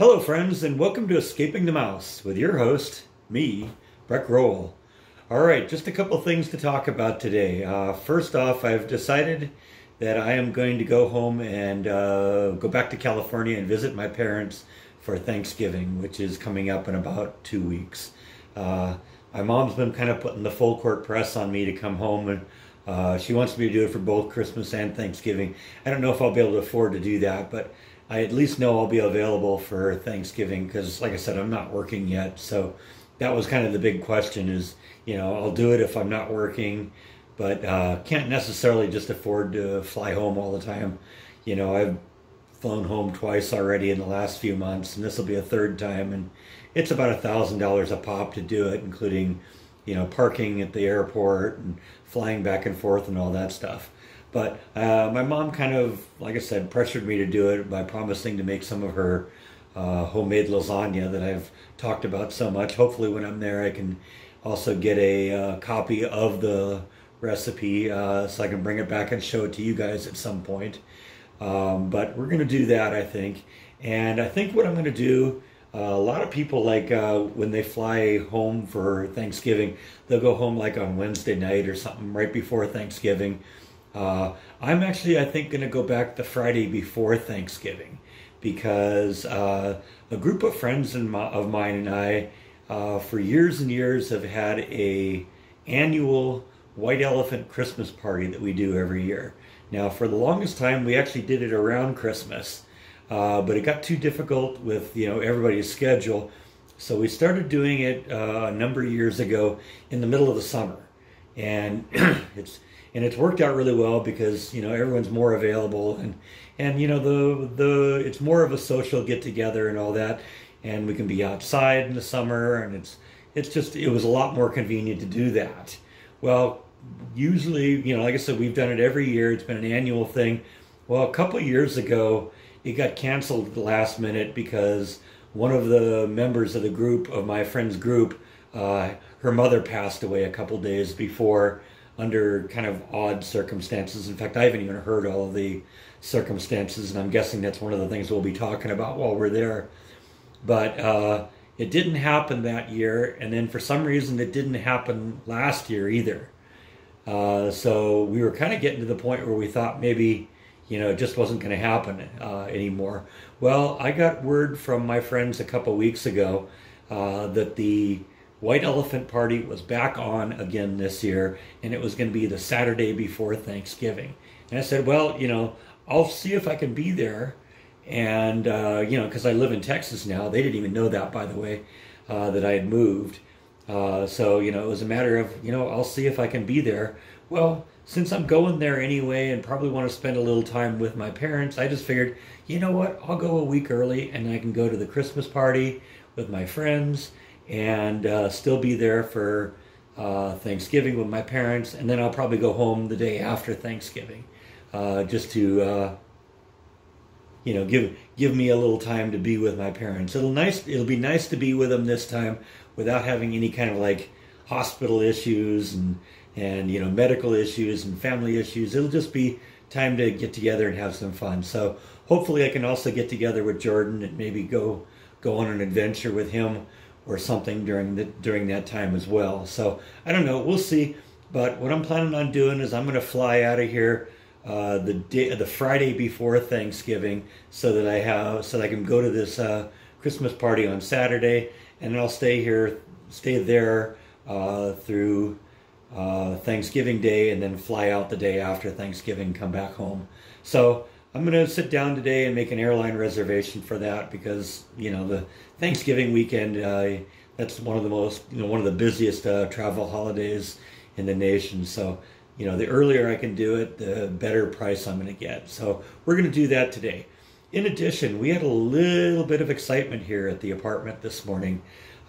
Hello friends, and welcome to Escaping the Mouse with your host, me, Brett Rowell. All right, just a couple things to talk about today. First off, I've decided that I am going to go home and go back to California and visit my parents for Thanksgiving, which is coming up in about 2 weeks. My mom's been kind of putting the full court press on me to come home, and she wants me to do it for both Christmas and Thanksgiving. I don't know if I'll be able to afford to do that, but I at least know I'll be available for Thanksgiving because, like I said, I'm not working yet. So that was kind of the big question is, you know, I'll do it if I'm not working, but can't necessarily just afford to fly home all the time. You know, I've flown home twice already in the last few months, and this will be a third time. And it's about $1,000 a pop to do it, including, you know, parking at the airport and flying back and forth and all that stuff. But my mom kind of, like I said, pressured me to do it by promising to make some of her homemade lasagna that I've talked about so much. Hopefully when I'm there, I can also get a copy of the recipe so I can bring it back and show it to you guys at some point. But we're going to do that, I think. And I think what I'm going to do, a lot of people, like when they fly home for Thanksgiving, they'll go home like on Wednesday night or something right before Thanksgiving. I'm actually, I think, going to go back the Friday before Thanksgiving because a group of friends of mine and I, for years and years, have had an annual White Elephant Christmas party that we do every year. Now, for the longest time, we actually did it around Christmas, but it got too difficult with, you know, everybody's schedule, so we started doing it a number of years ago in the middle of the summer, and it's worked out really well because, you know, everyone's more available and you know, it's more of a social get together and all that, and we can be outside in the summer, and it was a lot more convenient to do that. Well, usually, you know, like I said, we've done it every year. It's been an annual thing. Well, a couple years ago, it got canceled at the last minute because one of the members of the group, of my friend's group, her mother passed away a couple days before, under kind of odd circumstances. In fact, I haven't even heard all of the circumstances, and I'm guessing that's one of the things we'll be talking about while we're there. But it didn't happen that year, and then for some reason it didn't happen last year either. So we were kind of getting to the point where we thought maybe, you know, it just wasn't going to happen anymore. Well, I got word from my friends a couple weeks ago that the White Elephant Party was back on again this year, and it was going to be the Saturday before Thanksgiving. And I said, well, you know, I'll see if I can be there. And, you know, because I live in Texas now. They didn't even know that, by the way, that I had moved. So, you know, it was a matter of, you know, I'll see if I can be there. Well, since I'm going there anyway and probably want to spend a little time with my parents, I just figured, you know what, I'll go a week early and I can go to the Christmas party with my friends and still be there for Thanksgiving with my parents, and then I'll probably go home the day after Thanksgiving, just to you know, give me a little time to be with my parents. It'll be nice to be with them this time without having any kind of like hospital issues and you know, medical issues and family issues. It'll just be time to get together and have some fun. So hopefully I can also get together with Jordan and maybe go on an adventure with him or something during that time as well. So I don't know, we'll see. But what I'm planning on doing is I'm going to fly out of here the Friday before Thanksgiving, so that I can go to this Christmas party on Saturday, and I'll stay there through Thanksgiving Day, and then fly out the day after Thanksgiving, come back home. So I'm going to sit down today and make an airline reservation for that because, you know, the Thanksgiving weekend, that's one of the most, you know, one of the busiest travel holidays in the nation. So, you know, the earlier I can do it, the better price I'm going to get. So we're going to do that today. In addition, we had a little bit of excitement here at the apartment this morning.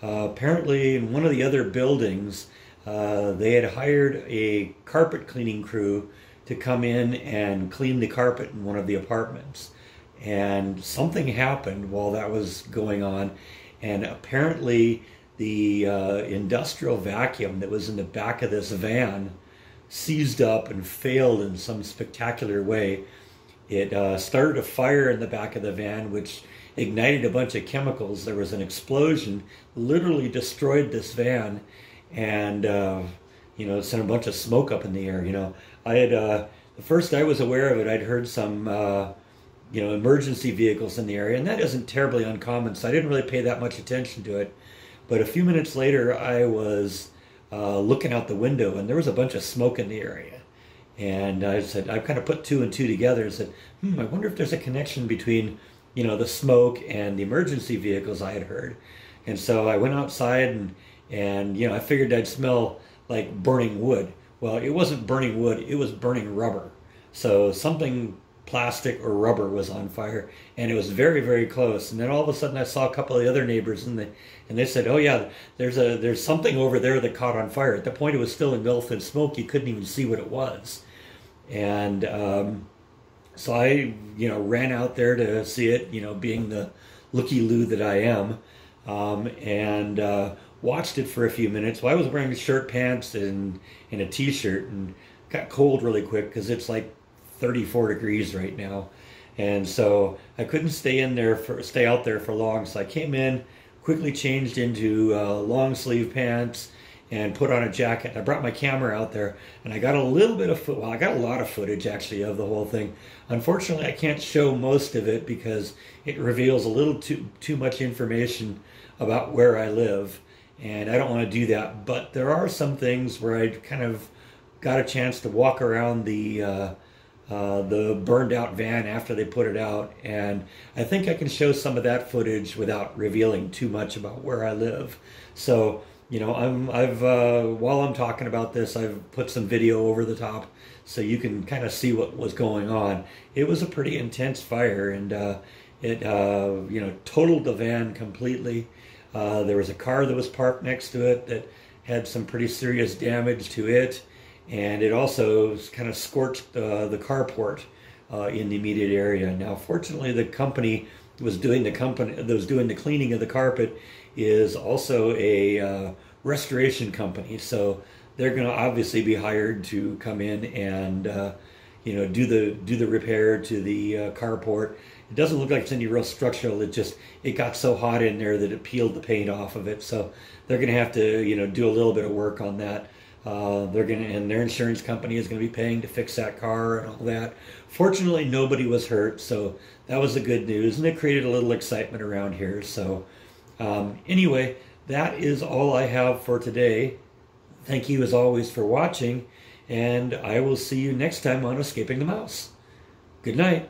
Apparently in one of the other buildings, they had hired a carpet cleaning crew to come in and clean the carpet in one of the apartments, and something happened while that was going on, and apparently the industrial vacuum that was in the back of this van seized up and failed in some spectacular way. It started a fire in the back of the van, which ignited a bunch of chemicals. There was an explosion, literally destroyed this van, and you know, sent a bunch of smoke up in the air. You know, I had the first I was aware of it, I'd heard some you know, emergency vehicles in the area, and that isn't terribly uncommon, so I didn't really pay that much attention to it. But a few minutes later, I was looking out the window, and there was a bunch of smoke in the area. And I said, I've kind of put two and two together and said, I wonder if there's a connection between, you know, the smoke and the emergency vehicles I had heard. And so I went outside and you know, I figured I'd smell like burning wood. Well, it wasn't burning wood, it was burning rubber. So something plastic or rubber was on fire, and it was very, very close. And then all of a sudden I saw a couple of the other neighbors, and they said, oh yeah, there's something over there that caught on fire. At the point it was still engulfed in smoke, you couldn't even see what it was. And so I, you know, ran out there to see it, you know, being the looky-loo that I am, and watched it for a few minutes. Well, I was wearing shirt pants and a t-shirt, and got cold really quick because it's like 34 degrees right now, and so I couldn't stay out there for long. So I came in, quickly changed into long sleeve pants, and put on a jacket. I brought my camera out there, and I got a little bit of well, I got a lot of footage actually of the whole thing. Unfortunately, I can't show most of it because it reveals a little too much information about where I live, and I don't want to do that. But there are some things where I kind of got a chance to walk around the burned out van after they put it out, and I think I can show some of that footage without revealing too much about where I live. So, you know, while I'm talking about this, I've put some video over the top so you can kind of see what was going on. It was a pretty intense fire, and it you know, totaled the van completely. There was a car that was parked next to it that had some pretty serious damage to it. And it also kind of scorched the carport in the immediate area. Now, fortunately, the company that was doing the cleaning of the carpet is also a restoration company, so they're going to obviously be hired to come in and you know, do the repair to the carport. It doesn't look like it's any real structural. It got so hot in there that it peeled the paint off of it. So they're going to have to, you know, do a little bit of work on that. And their insurance company is going to be paying to fix that car and all that. Fortunately, nobody was hurt, so that was the good news, and it created a little excitement around here. So anyway, that is all I have for today. Thank you as always for watching, and I will see you next time on Escaping the Mouse. Good night.